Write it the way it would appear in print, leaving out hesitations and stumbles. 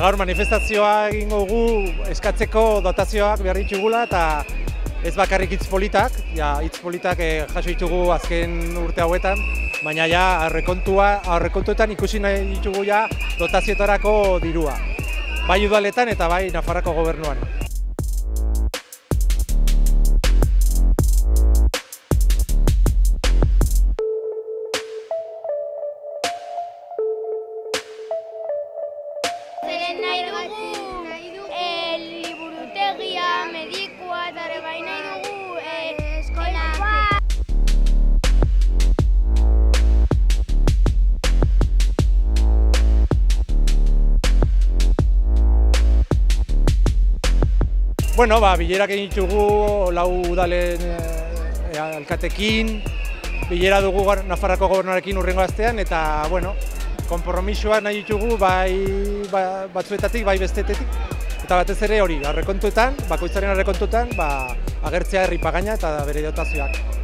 Gaur manifestazioa egingo dugu eskatzeko dotazioak behar ditugula eta ez bakarrik hitzpolitak, hitzpolitak jaso ditugu azken urte hauetan, baina aurrekontuetan ikusi nahi ditugu dotazioetarako dirua, bai udaletan eta bai Nafarroako gobernuan. Nahi dugu liburutegia, medikua eta ere bai nahi dugu eskola. Bueno, bilerak egin ditugu lau udalen alkatekin, bilera dugu Nafarroako gobernuarekin hurrengo astean eta bueno, konpromisoa nahi ditugu bai batzuetatik, bai bestetetik, eta batez ere hori, bakoitzaren aurrekontuetan, agertzea herri pagaina eta bere dotazioak.